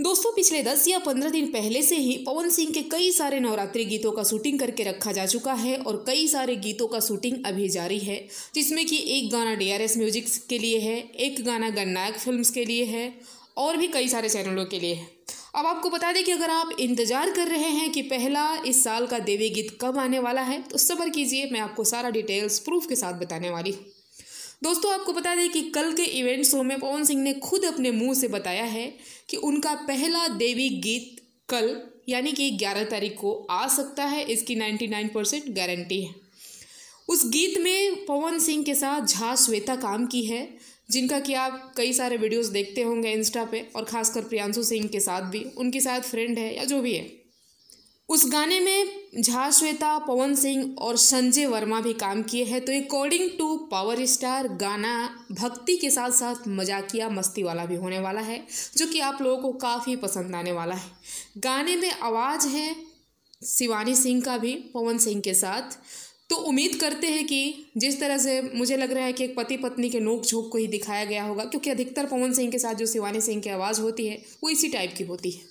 दोस्तों पिछले 10 या 15 दिन पहले से ही पवन सिंह के कई सारे नवरात्रि गीतों का शूटिंग करके रखा जा चुका है और कई सारे गीतों का शूटिंग अभी जारी है, जिसमें कि एक गाना DRS म्यूजिक्स के लिए है, एक गाना गणनायक फिल्म्स के लिए है और भी कई सारे चैनलों के लिए है। अब आपको बता दें कि अगर आप इंतज़ार कर रहे हैं कि पहला इस साल का देवी गीत कब आने वाला है तो सब्र कीजिए, मैं आपको सारा डिटेल्स प्रूफ के साथ बताने वाली हूँ। दोस्तों आपको बता दें कि कल के इवेंट शो में पवन सिंह ने खुद अपने मुंह से बताया है कि उनका पहला देवी गीत कल यानी कि 11 तारीख को आ सकता है, इसकी 99% गारंटी है। उस गीत में पवन सिंह के साथ झा श्वेता काम की है, जिनका कि आप कई सारे वीडियोस देखते होंगे इंस्टा पे, और ख़ासकर प्रियांशु सिंह के साथ भी, उनके साथ फ्रेंड है या जो भी है। उस गाने में झा श्वेता, पवन सिंह और संजय वर्मा भी काम किए हैं। तो अकॉर्डिंग टू पावर स्टार गाना भक्ति के साथ साथ मजाकिया मस्ती वाला भी होने वाला है, जो कि आप लोगों को काफ़ी पसंद आने वाला है। गाने में आवाज़ है शिवानी सिंह का भी पवन सिंह के साथ। तो उम्मीद करते हैं कि जिस तरह से मुझे लग रहा है कि एक पति पत्नी के नोक झोंक को ही दिखाया गया होगा, क्योंकि अधिकतर पवन सिंह के साथ जो शिवानी सिंह की आवाज़ होती है वो इसी टाइप की होती है।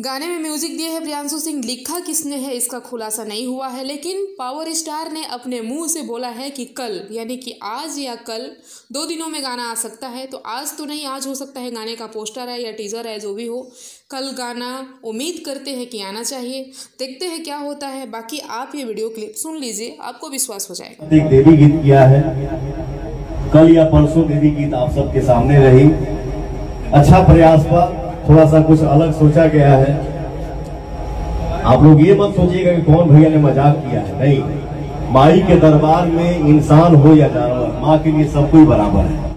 गाने में म्यूजिक दिए है प्रियांशु सिंह, लिखा किसने है इसका खुलासा नहीं हुआ है, लेकिन पावर स्टार ने अपने मुंह से बोला है कि कल यानी कि आज या कल 2 दिनों में गाना आ सकता है। तो आज तो नहीं, आज हो सकता है गाने का पोस्टर है या टीजर है, जो भी हो कल गाना उम्मीद करते हैं कि आना चाहिए। देखते हैं क्या होता है, बाकी आप ये वीडियो क्लिप सुन लीजिए, आपको विश्वास हो जाएगा। देवी गीत किया है, कल या परसों देवी गीत आप सबके सामने रही। अच्छा प्रयास हुआ, थोड़ा सा कुछ अलग सोचा गया है। आप लोग ये मत सोचिएगा कि कौन भैया ने मजाक किया है, नहीं। माई के दरबार में इंसान हो या जानवर, माँ के लिए सब कोई बराबर है।